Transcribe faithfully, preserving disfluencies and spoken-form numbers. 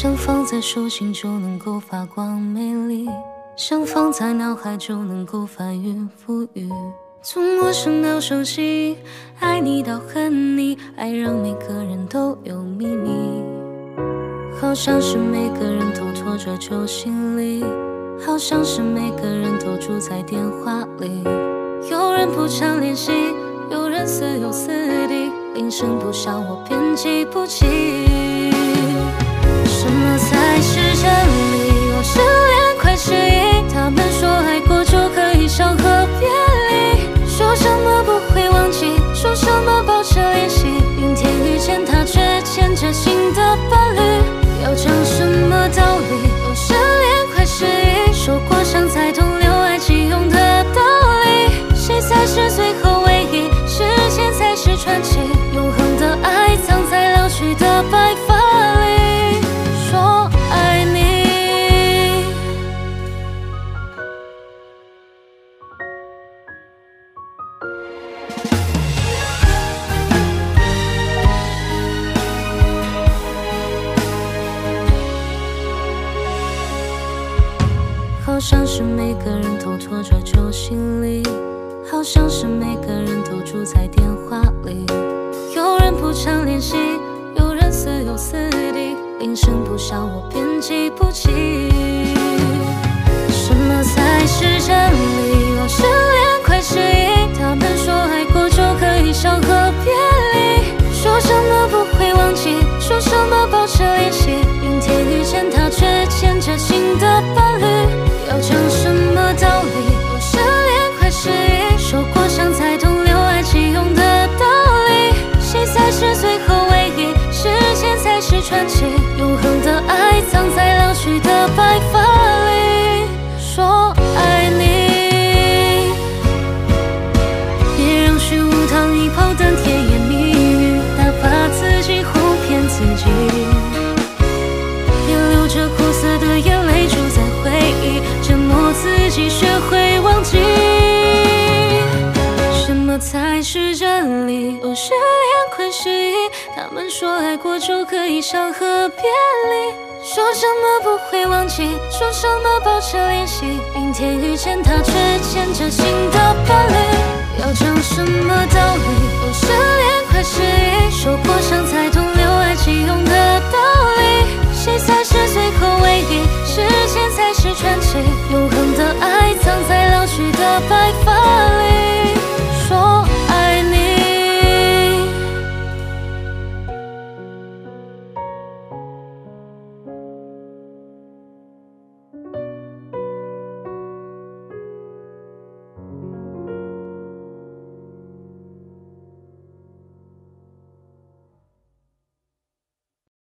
想放在手心就能够发光美丽，想放在脑海就能够翻云覆雨。从陌生到熟悉，爱你到恨你，爱让每个人都有秘密。好像是每个人都拖拽旧行李，好像是每个人都住在电话里。有人不常联系，有人似友似敌，铃声不响我便记不起。 什么才是真理？我失恋快失忆，他们说爱过就可以相和别离，说什么不会忘记，说什么保持联系，明天遇见他却牵着新的伴侣，要讲什么道理？我失恋快失忆，受过伤才懂留爱即用的道理，谁才是最后唯一？时间才是传奇，永恒的爱藏在老去的白发里。 好像是每个人都拖着旧行李，好像是每个人都住在电话里。有人不常联系，有人似友似敌，铃声不响我便记不起。什么才是真理？我失恋快失忆，他们说爱过就可以相和别离，说什么不会忘记，说什么保持联系，明天遇见他却牵着新的伴侣。 要讲什么道理？我失恋快失忆，受过伤才懂留爱即用的道理，谁才是最后唯一？时间才是传奇，永恒的爱藏在老去的白发里。说爱你，别让虚无糖衣炮弹甜言蜜语，打发自己哄骗自己，别流着苦涩的眼泪住在回忆。 自己学会忘记，什么才是真理？我失恋快失忆，他们说爱过就可以相和别离，说什么不会忘记，说什么保持联系，明天遇见他却牵着新的伴侣，要讲什么道理？我失恋快失忆，受过伤才懂留爱即用的道理，谁才是最后唯一？时间才是传奇，永恒的爱。